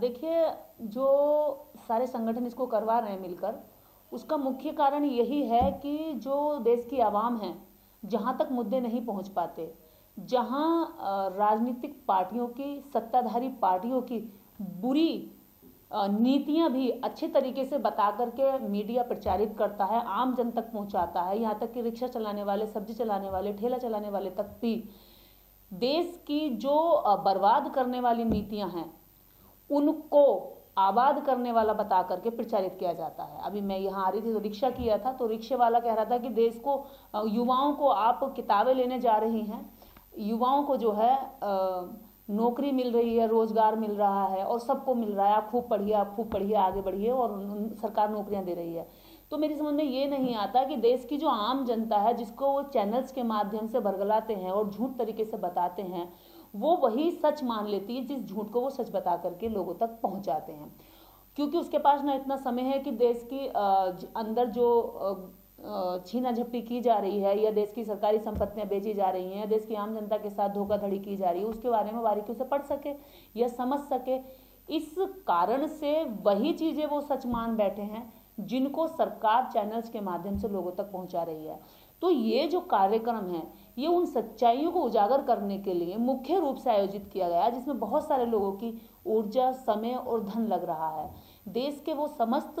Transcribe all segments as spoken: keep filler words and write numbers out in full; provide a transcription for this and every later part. देखिए जो सारे संगठन इसको करवा रहे हैं मिलकर, उसका मुख्य कारण यही है कि जो देश की आवाम है जहाँ तक मुद्दे नहीं पहुँच पाते, जहाँ राजनीतिक पार्टियों की, सत्ताधारी पार्टियों की बुरी नीतियां भी अच्छे तरीके से बता करके मीडिया प्रचारित करता है, आम जन तक पहुंचाता है, यहाँ तक कि रिक्शा चलाने वाले, सब्जी चलाने वाले, ठेला चलाने वाले तक भी देश की जो बर्बाद करने वाली नीतियां हैं उनको आबाद करने वाला बता करके प्रचारित किया जाता है। अभी मैं यहाँ आ रही थी तो रिक्शा किया था, तो रिक्शे वाला कह रहा था कि देश को, युवाओं को आप किताबें लेने जा रही हैं, युवाओं को जो है नौकरी मिल रही है, रोजगार मिल रहा है और सबको मिल रहा है, आप खूब पढ़िए, आप खूब पढ़िए, आगे बढ़िए, और सरकार नौकरियां दे रही है। तो मेरी समझ में ये नहीं आता कि देश की जो आम जनता है, जिसको वो चैनल्स के माध्यम से भरगलाते हैं और झूठ तरीके से बताते हैं, वो वही सच मान लेती है जिस झूठ को वो सच बता करके लोगों तक पहुँचाते हैं, क्योंकि उसके पास ना इतना समय है कि देश की अंदर जो छीना झपटी की जा रही है या देश की सरकारी संपत्तियां बेची जा रही हैं, देश की आम जनता के साथ धोखाधड़ी की जा रही है, उसके बारे में बारीकियों से पढ़ सके या समझ सके। इस कारण से वही चीज़ें वो सच मान बैठे हैं जिनको सरकार चैनल्स के माध्यम से लोगों तक पहुंचा रही है। तो ये जो कार्यक्रम है ये उन सच्चाइयों को उजागर करने के लिए मुख्य रूप से आयोजित किया गया, जिसमें बहुत सारे लोगों की ऊर्जा, समय और धन लग रहा है। देश के वो समस्त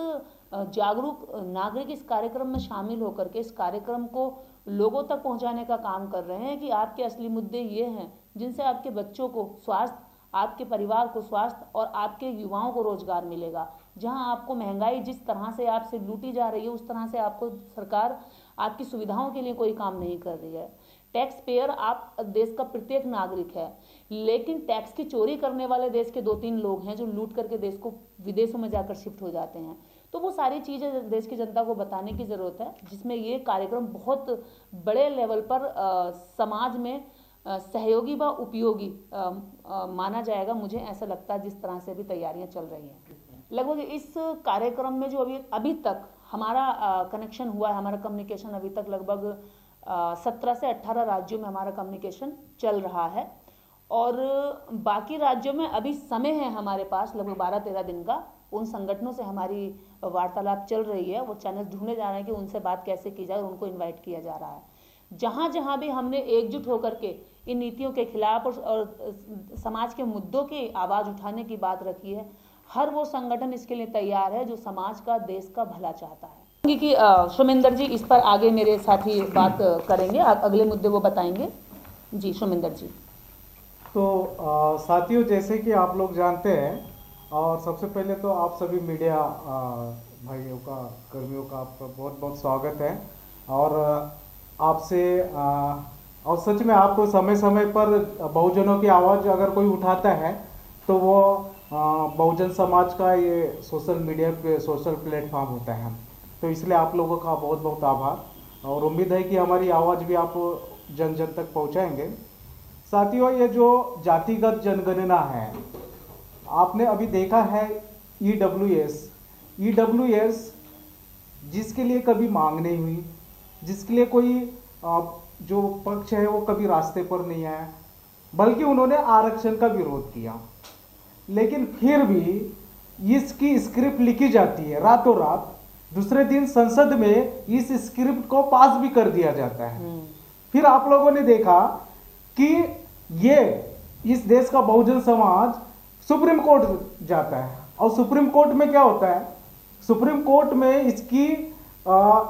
जागरूक नागरिक इस कार्यक्रम में शामिल होकर के इस कार्यक्रम को लोगों तक पहुंचाने का काम कर रहे हैं कि आपके असली मुद्दे ये हैं जिनसे आपके बच्चों को स्वास्थ्य, आपके परिवार को स्वास्थ्य और आपके युवाओं को रोजगार मिलेगा। जहां आपको महंगाई जिस तरह से आपसे लूटी जा रही है, उस तरह से आपको सरकार आपकी सुविधाओं के लिए कोई काम नहीं कर रही है। टैक्स पेयर आप देश का प्रत्येक नागरिक है, लेकिन टैक्स की चोरी करने वाले देश के दो तीन लोग हैं जो लूट करके देश को विदेशों में जाकर शिफ्ट हो जाते हैं। तो वो सारी चीज़ें देश की जनता को बताने की ज़रूरत है, जिसमें ये कार्यक्रम बहुत बड़े लेवल पर आ, समाज में आ, सहयोगी व उपयोगी आ, आ, माना जाएगा। मुझे ऐसा लगता है जिस तरह से अभी तैयारियां चल रही हैं। लगभग इस कार्यक्रम में जो अभी अभी तक हमारा आ, कनेक्शन हुआ है, हमारा कम्युनिकेशन अभी तक लगभग सत्रह से अट्ठारह राज्यों में हमारा कम्युनिकेशन चल रहा है, और बाकी राज्यों में अभी समय है हमारे पास लगभग बारह तेरह दिन का। उन संगठनों से हमारी वार्तालाप चल रही है, वो चैनल ढूंढने जा रहे हैं कि उनसे बात कैसे की जाए और उनको इनवाइट किया जा रहा है। जहाँ जहाँ भी हमने एकजुट होकर के इन नीतियों के खिलाफ और, और समाज के मुद्दों की आवाज़ उठाने की बात रखी है, हर वो संगठन इसके लिए तैयार है जो समाज का, देश का भला चाहता है। क्योंकि सोमेंद्र जी इस पर आगे मेरे साथी बात करेंगे, अगले मुद्दे वो बताएंगे। जी सोमेंद्र जी। तो साथियों, जैसे कि आप लोग जानते हैं, और सबसे पहले तो आप सभी मीडिया भाइयों का, कर्मियों का आपका बहुत बहुत स्वागत है, और आपसे, और सच में आपको समय समय पर बहुजनों की आवाज़ अगर कोई उठाता है तो वो बहुजन समाज का ये सोशल मीडिया पे सोशल प्लेटफॉर्म होता है। तो इसलिए आप लोगों का बहुत बहुत आभार, और उम्मीद है कि हमारी आवाज़ भी आप जन जन तक पहुँचाएँगे। साथियों, ये जो जातिगत जनगणना है, आपने अभी देखा है E W S, E W S जिसके लिए कभी मांग नहीं हुई, जिसके लिए कोई जो पक्ष है वो कभी रास्ते पर नहीं आया, बल्कि उन्होंने आरक्षण का विरोध किया, लेकिन फिर भी इसकी स्क्रिप्ट लिखी जाती है रातों रात, दूसरे दिन संसद में इस स्क्रिप्ट को पास भी कर दिया जाता है। फिर आप लोगों ने देखा कि ये इस देश का बहुजन समाज सुप्रीम कोर्ट जाता है, और सुप्रीम कोर्ट में क्या होता है, सुप्रीम कोर्ट में इसकी आ,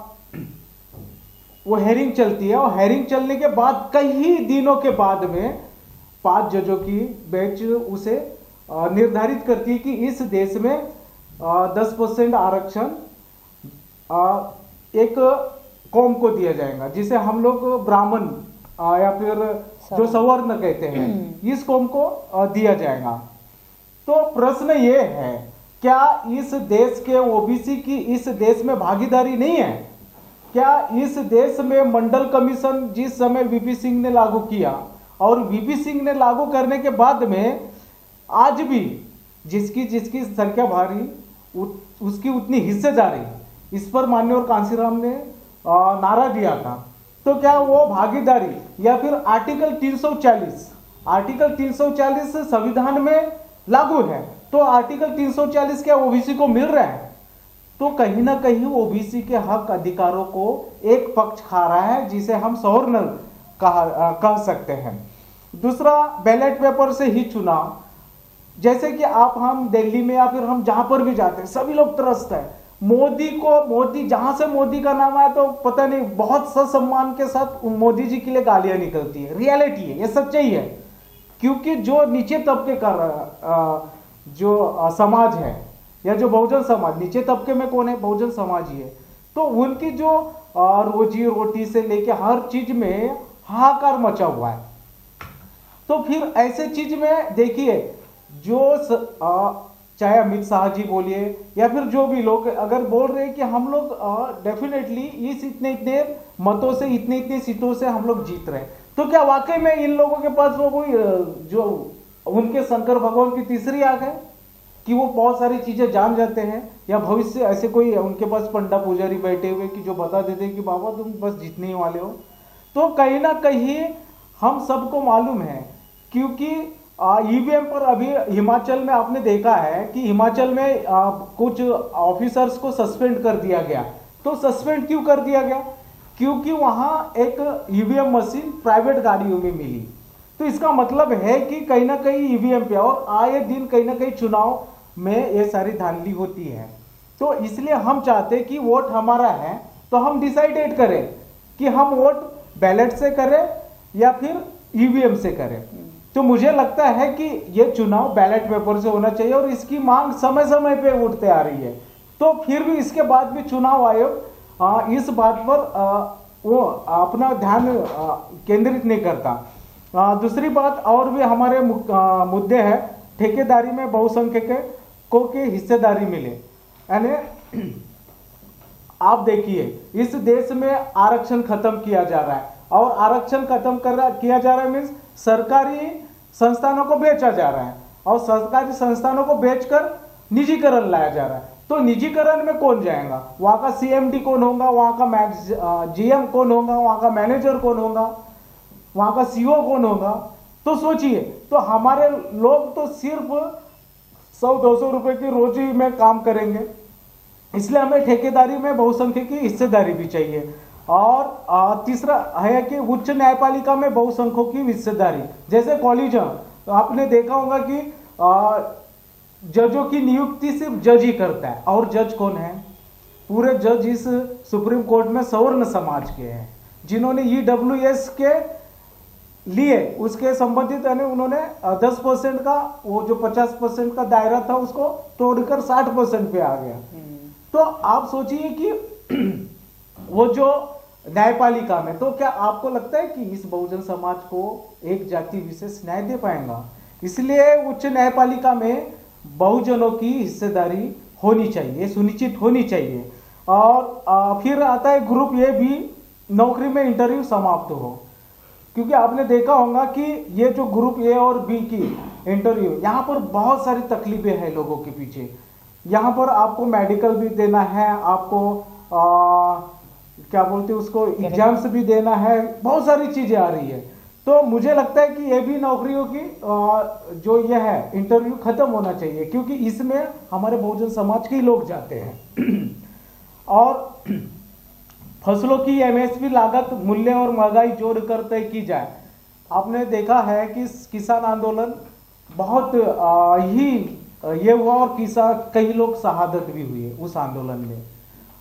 वो हेयरिंग चलती है, और हेयरिंग चलने के बाद कई दिनों के बाद में पांच जजों की बेंच उसे आ, निर्धारित करती है कि इस देश में दस परसेंट आरक्षण आ, एक कौम को दिया जाएगा, जिसे हम लोग ब्राह्मण या फिर जो सवर्ण कहते हैं, इस कौम को आ, दिया जाएगा। तो प्रश्न ये है, क्या इस देश के ओबीसी की इस देश में भागीदारी नहीं है? क्या इस देश में मंडल कमीशन जिस समय वीपी सिंह ने लागू किया, और वीपी सिंह ने लागू करने के बाद में आज भी जिसकी जिसकी संख्या भारी उत, उसकी उतनी हिस्सेदारी, इस पर माननीय कांसीराम ने नारा दिया था, तो क्या वो भागीदारी या फिर आर्टिकल तीन सौ चालीस आर्टिकल तीन सौ चालीस संविधान में लागू है, तो आर्टिकल तीन सौ चालीस क्या ओबीसी को मिल रहा है, तो कहीं ना कहीं ओबीसी के हक अधिकारों को एक पक्ष खा रहा है, जिसे हम सवर्णल कह कह सकते हैं। दूसरा, बैलेट पेपर से ही चुनाव, जैसे कि आप हम दिल्ली में या फिर हम जहां पर भी जाते हैं सभी लोग त्रस्त है मोदी को। मोदी जहां से मोदी का नाम आया तो पता नहीं बहुत ससम्मान के साथ मोदी जी के लिए गालियां निकलती है। रियलिटी है, ये सच्चाई है, क्योंकि जो नीचे तबके का जो समाज है या जो बहुजन समाज, नीचे तबके में कौन है, बहुजन समाज ही है, तो उनकी जो रोजी रोटी से लेके हर चीज में हाहाकार मचा हुआ है। तो फिर ऐसे चीज में देखिए जो स, आ, चाहे अमित शाह जी बोलिए या फिर जो भी लोग अगर बोल रहे हैं कि हम लोग डेफिनेटली इस इतने इतने मतों से इतने इतने सीटों से हम लोग जीत रहे हैं, तो क्या वाकई में इन लोगों के पास वो कोई जो उनके शंकर भगवान की तीसरी आंख है कि वो बहुत सारी चीजें जान जाते हैं, या भविष्य ऐसे कोई उनके पास पंडा पुजारी बैठे हुए कि जो बता देते कि बाबा तुम बस जीतने ही वाले हो। तो कहीं ना कहीं हम सबको मालूम है, क्योंकि ईवीएम पर अभी हिमाचल में आपने देखा है कि हिमाचल में आ, कुछ ऑफिसर्स को सस्पेंड कर दिया गया। तो सस्पेंड क्यों कर दिया गया, क्योंकि वहां एक ईवीएम मशीन प्राइवेट गाड़ियों में मिली। तो इसका मतलब है कि कहीं ना कहीं ईवीएम पे और आए दिन कहीं ना कहीं चुनाव में ये सारी धांधली होती है। तो इसलिए हम चाहते कि वोट हमारा है तो हम डिसाइडेड करें कि हम वोट बैलेट से करें या फिर ईवीएम से करें। तो मुझे लगता है कि ये चुनाव बैलेट पेपर से होना चाहिए और इसकी मांग समय समय पे उठते आ रही है। तो फिर भी इसके बाद भी चुनाव आयोग इस बात पर आ, वो अपना ध्यान केंद्रित नहीं करता। आ, दूसरी बात, और भी हमारे आ, मुद्दे हैं, ठेकेदारी में बहुसंख्यकों की हिस्सेदारी मिले, यानी आप देखिए इस देश में आरक्षण खत्म किया जा रहा है और आरक्षण खत्म कर किया जा रहा है मीन्स सरकारी संस्थानों को बेचा जा रहा है और सरकारी संस्थानों को बेचकर निजीकरण लाया जा रहा है। तो निजीकरण में कौन जाएगा, वहां का सीएमडी कौन होगा, वहां का जीएम कौन होगा, वहां का मैनेजर कौन होगा, वहां का सीईओ कौन होगा। तो सोचिए, तो हमारे लोग तो सिर्फ सौ दो सौ रुपए की रोजी में काम करेंगे। इसलिए हमें ठेकेदारी में बहुसंख्यक की हिस्सेदारी भी चाहिए। और तीसरा है कि उच्च न्यायपालिका में बहुसंख्यकों की हिस्सेदारी, जैसे कॉलेज तो आपने देखा होगा कि जजों की नियुक्ति सिर्फ जज ही करता है, और जज कौन है, पूरे जज इस सुप्रीम कोर्ट में सवर्ण समाज के हैं, जिन्होंने ई डब्ल्यू एस के लिए उसके संबंधित यानी उन्होंने दस परसेंट का वो जो पचास परसेंट का दायरा था उसको तोड़कर साठ परसेंट पे आ गया। तो आप सोचिए कि वो जो न्यायपालिका में, तो क्या आपको लगता है कि इस बहुजन समाज को एक जाति विशेष न्याय दे पाएगा? इसलिए उच्च न्यायपालिका में बहुजनों की हिस्सेदारी होनी चाहिए, सुनिश्चित होनी चाहिए। और आ, फिर आता है ग्रुप ए भी, नौकरी में इंटरव्यू समाप्त हो, क्योंकि आपने देखा होगा कि ये जो ग्रुप ए और बी की इंटरव्यू, यहाँ पर बहुत सारी तकलीफें हैं लोगों के पीछे। यहाँ पर आपको मेडिकल भी देना है, आपको आ, क्या बोलते हैं उसको एग्जाम्स भी देना है, बहुत सारी चीजें आ रही है। तो मुझे लगता है कि ये भी नौकरियों की जो ये है इंटरव्यू खत्म होना चाहिए, क्योंकि इसमें हमारे बहुजन समाज के लोग जाते हैं। और फसलों की एमएसपी लागत मूल्य और महंगाई जोड़कर तय की जाए। आपने देखा है कि किसान आंदोलन बहुत ही ये हुआ और किसान कई लोग शहादत भी हुए उस आंदोलन में,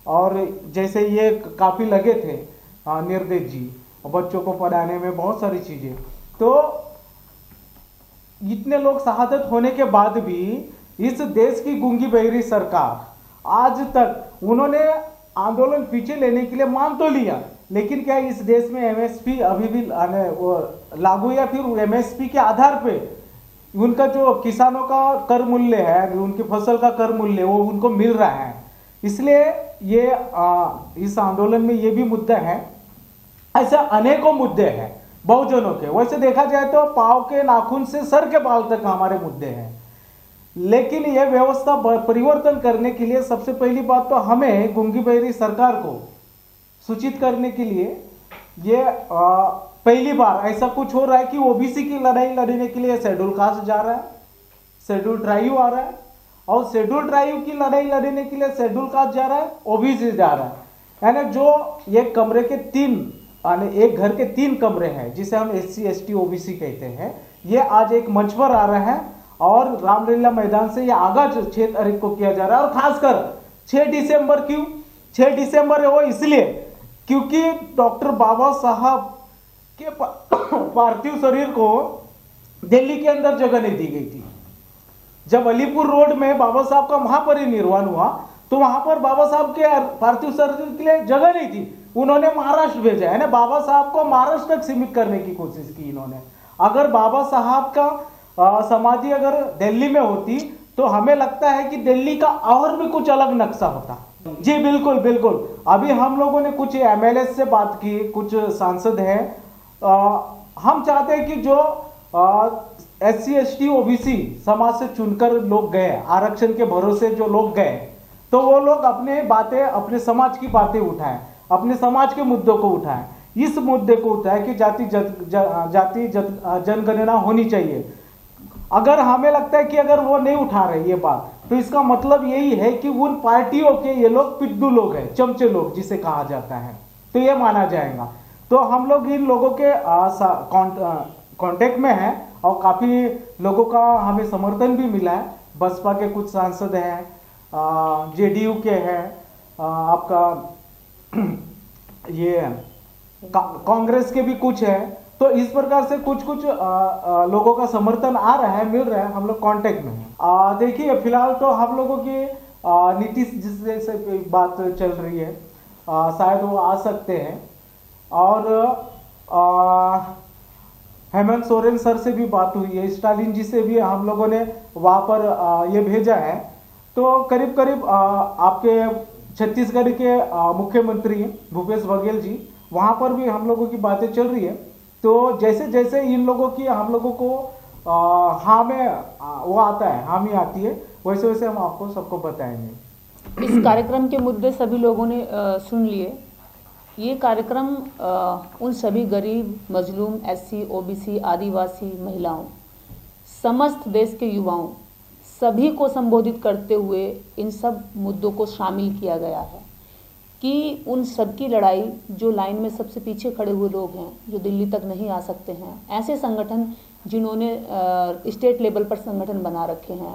और जैसे ये काफ़ी लगे थे निर्देश जी बच्चों को पढ़ाने में, बहुत सारी चीज़ें। तो इतने लोग शहादत होने के बाद भी इस देश की गूंगी बहरी सरकार आज तक उन्होंने आंदोलन पीछे लेने के लिए मान तो लिया, लेकिन क्या इस देश में एमएसपी अभी भी लागू या फिर एमएसपी के आधार पे उनका जो किसानों का कर मूल्य है, उनकी फसल का कर मूल्य वो उनको मिल रहा है? इसलिए ये आ, इस आंदोलन में ये भी मुद्दा है। ऐसे अनेकों मुद्दे हैं बहुजनों के। वैसे देखा जाए तो पाँव के नाखून से सर के बाल तक हमारे मुद्दे हैं, लेकिन यह व्यवस्था परिवर्तन करने के लिए सबसे पहली बात तो हमें गूंगी बहरी सरकार को सूचित करने के लिए ये आ, पहली बार ऐसा कुछ हो रहा है कि ओबीसी की लड़ाई लड़ने के लिए शेड्यूल कास्ट जा रहा है, शेड्यूल ट्राइब आ रहा है और शेड्यूल ट्राइब की लड़ाई लड़ने के लिए शेड्यूल कास्ट जा रहा है, ओबीसी जा रहा है। यानी जो एक कमरे के तीन, यानी एक घर के तीन कमरे हैं जिसे हम S C S T OBC कहते हैं, ये आज एक मंच पर आ रहे हैं और रामलीला मैदान से ये आगाज छह तारीख को किया जा रहा है। और खासकर छह दिसंबर, क्यों छह दिसंबर है वो इसलिए क्योंकि डॉक्टर बाबा साहब के पार्थिव शरीर को दिल्ली के अंदर जगह नहीं दी गई थी। जब अलीपुर रोड में बाबा साहब का महापरिनिर्वाण हुआ तो वहां पर बाबा साहब के पार्थिव शरीर के लिए जगह नहीं थी, उन्होंने महाराष्ट्र भेजा है ना। बाबा साहब को महाराष्ट्र तक सीमित करने की कोशिश की इन्होंने। अगर बाबा साहब का समाधि अगर दिल्ली में होती तो हमें लगता है कि दिल्ली का और भी कुछ अलग नक्शा होता। जी बिल्कुल बिल्कुल। अभी हम लोगों ने कुछ एमएलए से बात की, कुछ सांसद हैं। हम चाहते हैं कि जो S C S T OBC समाज से चुनकर लोग गए, आरक्षण के भरोसे जो लोग गए, तो वो लोग अपने बातें, अपने समाज की बातें उठाएं, अपने समाज के मुद्दों को उठाएं, इस मुद्दे को उठाएं कि जाति जाति जनगणना होनी चाहिए। अगर हमें लगता है कि अगर वो नहीं उठा रहे ये बात, तो इसका मतलब यही है कि उन पार्टियों के ये लोग पिड्डू लोग हैं, चमचे लोग जिसे कहा जाता है, तो ये माना जाएगा। तो हम लोग इन लोगों के कांटेक्ट में हैं और काफ़ी लोगों का हमें समर्थन भी मिला है। बसपा के कुछ सांसद हैं, जेडीयू के हैं, आपका ये कांग्रेस के भी कुछ हैं। तो इस प्रकार से कुछ कुछ आ, आ, लोगों का समर्थन आ रहा है, मिल रहा है, हम लोग कांटेक्ट में हैं। देखिए फिलहाल तो हम लोगों की नीतीश जिससे से बात चल रही है, आ, शायद वो आ सकते हैं, और हेमंत सोरेन सर से भी बात हुई है, स्टालिन जी से भी हम लोगों ने वहाँ पर आ, ये भेजा है। तो करीब करीब आ, आपके छत्तीसगढ़ के मुख्यमंत्री भूपेश बघेल जी, वहाँ पर भी हम लोगों की बातें चल रही है। तो जैसे जैसे इन लोगों की हम लोगों को हाँ में वो आता है, हामी आती है, वैसे वैसे हम आपको सबको बताएंगे। इस कार्यक्रम के मुद्दे सभी लोगों ने आ, सुन लिए। ये कार्यक्रम आ, उन सभी गरीब, मजलूम, एससी, ओबीसी, आदिवासी महिलाओं, समस्त देश के युवाओं, सभी को संबोधित करते हुए इन सब मुद्दों को शामिल किया गया है कि उन सब की लड़ाई जो लाइन में सबसे पीछे खड़े हुए लोग हैं, जो दिल्ली तक नहीं आ सकते हैं, ऐसे संगठन जिन्होंने स्टेट लेवल पर संगठन बना रखे हैं,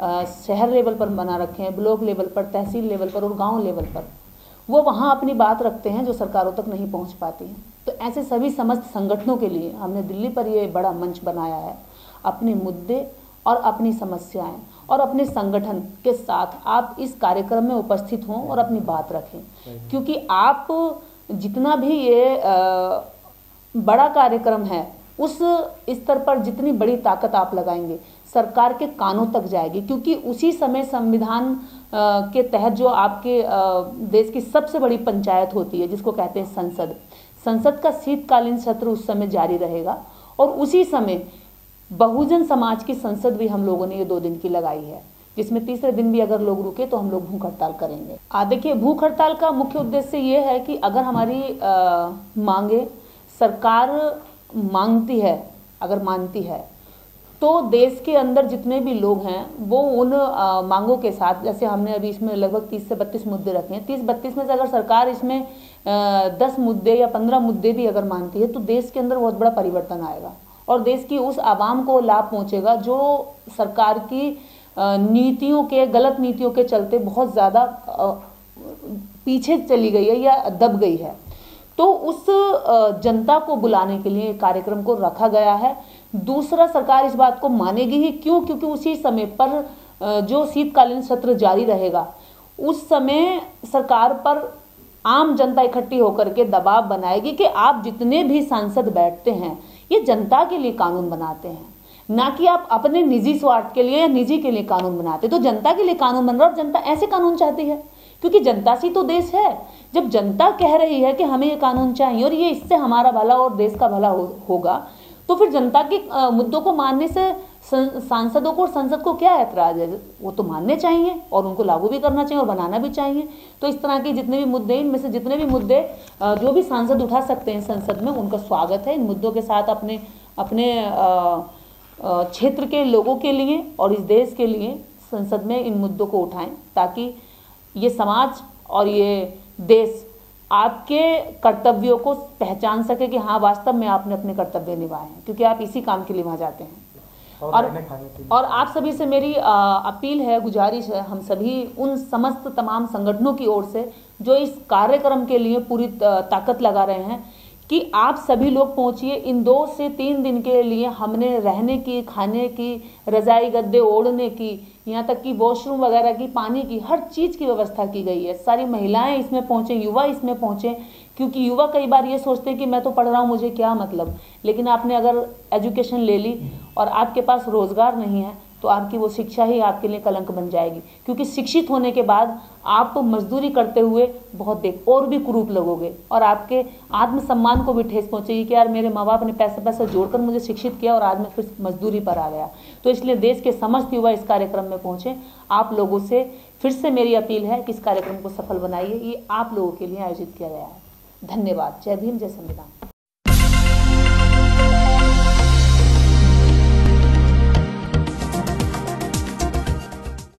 आ, शहर लेवल पर बना रखे हैं, ब्लॉक लेवल पर, तहसील लेवल पर और गांव लेवल पर, वो वहाँ अपनी बात रखते हैं जो सरकारों तक नहीं पहुँच पाती हैं। तो ऐसे सभी समस्त संगठनों के लिए हमने दिल्ली पर ये बड़ा मंच बनाया है। अपने मुद्दे और अपनी समस्याएं और अपने संगठन के साथ आप इस कार्यक्रम में उपस्थित हों और अपनी बात रखें, क्योंकि आप जितना भी ये बड़ा कार्यक्रम है उस स्तर पर जितनी बड़ी ताकत आप लगाएंगे सरकार के कानों तक जाएगी, क्योंकि उसी समय संविधान के तहत जो आपके देश की सबसे बड़ी पंचायत होती है जिसको कहते हैं संसद, संसद का शीतकालीन सत्र उस समय जारी रहेगा और उसी समय बहुजन समाज की संसद भी हम लोगों ने ये दो दिन की लगाई है, जिसमें तीसरे दिन भी अगर लोग रुके तो हम लोग भूख हड़ताल करेंगे। आ देखिए, भूख हड़ताल का मुख्य उद्देश्य ये है कि अगर हमारी आ, मांगे सरकार मांगती है, अगर मानती है, तो देश के अंदर जितने भी लोग हैं वो उन आ, मांगों के साथ, जैसे हमने अभी इसमें लगभग तीस से बत्तीस मुद्दे रखे हैं, तीस बत्तीस में से अगर सरकार इसमें आ, दस मुद्दे या पंद्रह मुद्दे भी अगर मानती है तो देश के अंदर बहुत बड़ा परिवर्तन आएगा और देश की उस आवाम को लाभ पहुंचेगा जो सरकार की नीतियों के, गलत नीतियों के चलते बहुत ज़्यादा पीछे चली गई है या दब गई है। तो उस जनता को बुलाने के लिए कार्यक्रम को रखा गया है। दूसरा, सरकार इस बात को मानेगी ही क्यों, क्योंकि उसी समय पर जो शीतकालीन सत्र जारी रहेगा उस समय सरकार पर आम जनता इकट्ठी होकर के दबाव बनाएगी कि आप जितने भी सांसद बैठते हैं ये जनता के लिए कानून बनाते हैं, ना कि आप अपने निजी स्वार्थ के लिए या निजी के लिए कानून बनाते। तो जनता के लिए कानून बन रहा है और जनता ऐसे कानून चाहती है, क्योंकि जनता से तो देश है। जब जनता कह रही है कि हमें ये कानून चाहिए और ये इससे हमारा भला और देश का भला हो, होगा, तो फिर जनता के आ, मुद्दों को मानने से सांसदों को और संसद को क्या ऐतराज है? वो तो मानने चाहिए और उनको लागू भी करना चाहिए और बनाना भी चाहिए। तो इस तरह के जितने भी मुद्दे, इनमें से जितने भी मुद्दे जो भी सांसद उठा सकते हैं संसद में, उनका स्वागत है। इन मुद्दों के साथ अपने अपने क्षेत्र के लोगों के लिए और इस देश के लिए संसद में इन मुद्दों को उठाएं, ताकि ये समाज और ये देश आपके कर्तव्यों को पहचान सके कि हाँ वास्तव में आपने अपने कर्तव्य निभाए हैं, क्योंकि आप इसी काम के लिए वहाँ जाते हैं। और और, और आप सभी से मेरी अपील है, गुजारिश है, हम सभी उन समस्त तमाम संगठनों की ओर से जो इस कार्यक्रम के लिए पूरी ताकत लगा रहे हैं कि आप सभी लोग पहुँचिए। इन दो से तीन दिन के लिए हमने रहने की, खाने की, रजाई गद्दे ओढ़ने की, यहाँ तक कि वॉशरूम वगैरह की, पानी की, हर चीज़ की व्यवस्था की गई है। सारी महिलाएं इसमें पहुँचें, युवा इसमें पहुँचें, क्योंकि युवा कई बार ये सोचते हैं कि मैं तो पढ़ रहा हूँ, मुझे क्या मतलब। लेकिन आपने अगर एजुकेशन ले ली और आपके पास रोज़गार नहीं है तो आपकी वो शिक्षा ही आपके लिए कलंक बन जाएगी, क्योंकि शिक्षित होने के बाद आप मजदूरी करते हुए बहुत देख और भी कुरूप लगोगे और आपके आत्मसम्मान को भी ठेस पहुंचेगी कि यार मेरे माँ बाप ने पैसा पैसा जोड़कर मुझे शिक्षित किया और आज मैं फिर मजदूरी पर आ गया। तो इसलिए देश के समस्त युवा इस कार्यक्रम में पहुंचे। आप लोगों से फिर से मेरी अपील है कि इस कार्यक्रम को सफल बनाइए। ये आप लोगों के लिए आयोजित किया गया है। धन्यवाद। जय भीम, जय संविधान।